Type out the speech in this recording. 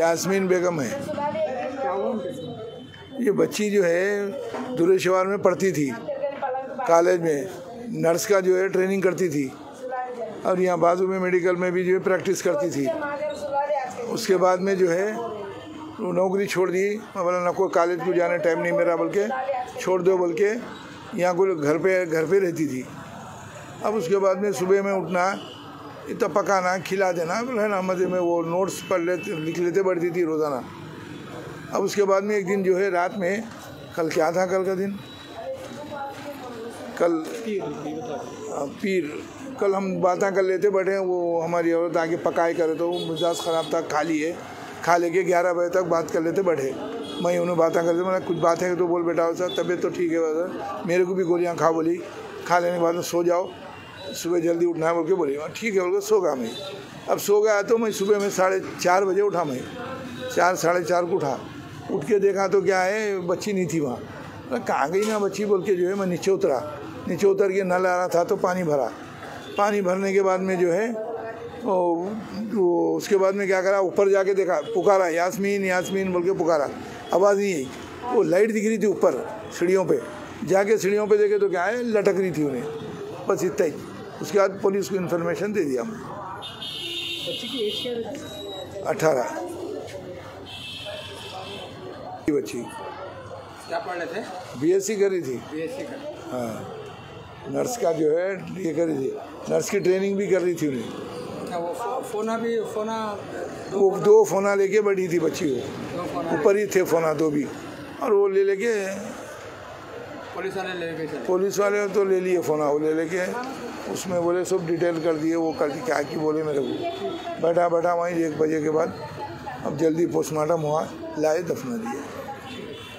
यास्मीन बेगम है, ये बच्ची जो है दुरेशवार में पढ़ती थी, कॉलेज में नर्स का जो है ट्रेनिंग करती थी और यहाँ बाजू में मेडिकल में भी जो है प्रैक्टिस करती थी। उसके बाद में जो है वो नौकरी छोड़ दी, बोला ना कोई कॉलेज को जाने टाइम नहीं मेरा, बल्कि छोड़ दो, बल्कि यहाँ को घर पे रहती थी। अब उसके बाद में सुबह में उठना, इतना पकाना, खिला देना, है ना, मजे में वो नोट्स पढ़ लेते लिख लेते बढ़ती थी रोज़ाना। अब उसके बाद में एक दिन जो है रात में, कल क्या था, कल का दिन, कल पीर, कल हम बातें कर लेते बैठे, वो हमारी औरत आके पकाए करे तो वो मिजाज ख़राब था, खाली है, खा लेके 11 बजे तक बात कर लेते बैठे। मैं उन्हें बातें करते, मैंने कुछ बातें तो बोल बेटा सर तबीयत तो ठीक है सर, मेरे को भी गोलियाँ खा बोली, खा लेने के बाद में सो जाओ, सुबह जल्दी उठना है बोल के बोली, ठीक है बोल के सो गया मैं। अब सो गया तो मैं सुबह में 4:30 बजे उठा, मैं 4 साढ़े 4 को उठा, उठ के देखा तो क्या है बच्ची नहीं थी वहाँ। अरे कहाँ गई ना बच्ची बोल के जो है मैं नीचे उतरा, नीचे उतर के नल आ रहा था तो पानी भरा, पानी भरने के बाद में जो है वो उसके बाद में क्या करा, ऊपर जाके देखा, पुकारा यास्मीन यास्मीन बोल के पुकारा, आवाज़ नहीं आई, वो लाइट दिख रही थी ऊपर सीढ़ियों पर, जाके सीढ़ियों पर देखे तो क्या है लटक रही थी उन्हें, बस इतना ही। उसके बाद पुलिस को इन्फॉर्मेशन दे दिया हमने। बच्ची की एज क्या है? 18 की बच्ची। क्या पढ़ रहे थे? BSc करी थी। BSc करी, हाँ, नर्स का जो है ये करी थी, नर्स की ट्रेनिंग भी कर रही थी उन्हें। वो फोना भी फोना दो फोना लेके बैठी थी बच्ची, वो ऊपर ही थे फोना 2 भी, और वो ले लेके पुलिस वाले तो ले लिए फोना, वो ले लेके उसमें बोले सब डिटेल कर दिए, वो कर दी क्या कि बोले मेरे को, बैठा वहीं 1 बजे के बाद। अब जल्दी पोस्टमार्टम हुआ, लाए दफना दिया।